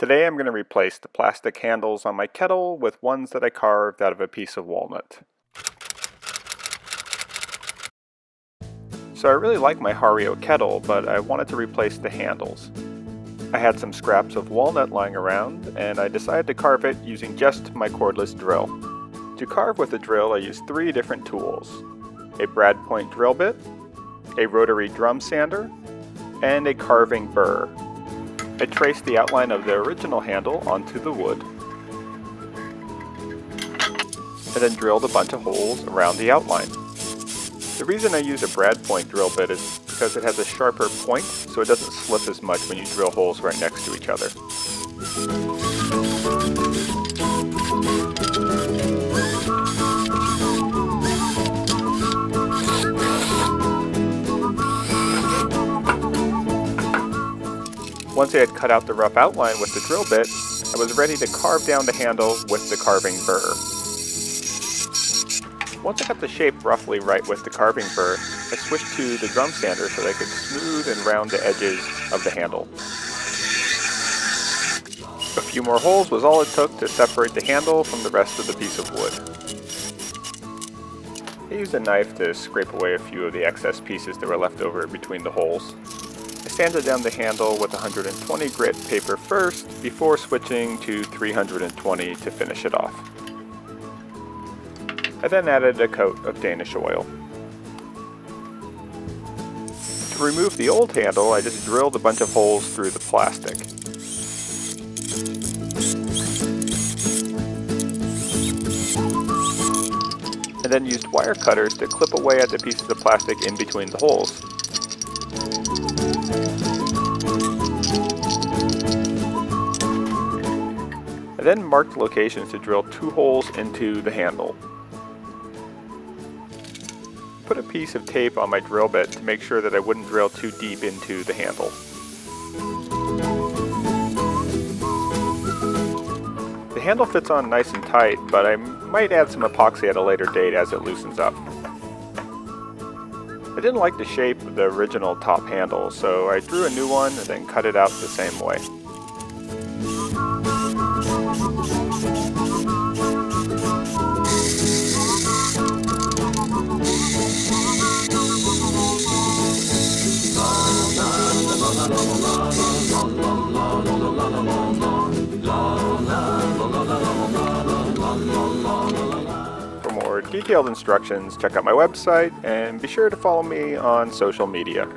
Today I'm going to replace the plastic handles on my kettle with ones that I carved out of a piece of walnut. So I really like my Hario kettle, but I wanted to replace the handles. I had some scraps of walnut lying around, and I decided to carve it using just my cordless drill. To carve with a drill, I used three different tools: a brad point drill bit, a rotary drum sander, and a carving burr. I traced the outline of the original handle onto the wood, and then drilled a bunch of holes around the outline. The reason I use a brad point drill bit is because it has a sharper point, so it doesn't slip as much when you drill holes right next to each other. Once I had cut out the rough outline with the drill bit, I was ready to carve down the handle with the carving burr. Once I got the shape roughly right with the carving burr, I switched to the drum sander so that I could smooth and round the edges of the handle. A few more holes was all it took to separate the handle from the rest of the piece of wood. I used a knife to scrape away a few of the excess pieces that were left over between the holes. I sanded down the handle with 120 grit paper first, before switching to 320 to finish it off. I then added a coat of Danish oil. To remove the old handle, I just drilled a bunch of holes through the plastic. And then used wire cutters to clip away at the pieces of plastic in between the holes. I then marked locations to drill two holes into the handle. Put a piece of tape on my drill bit to make sure that I wouldn't drill too deep into the handle. The handle fits on nice and tight, but I might add some epoxy at a later date as it loosens up. I didn't like the shape of the original top handle, so I drew a new one and then cut it out the same way. For more detailed instructions, check out my website and be sure to follow me on social media.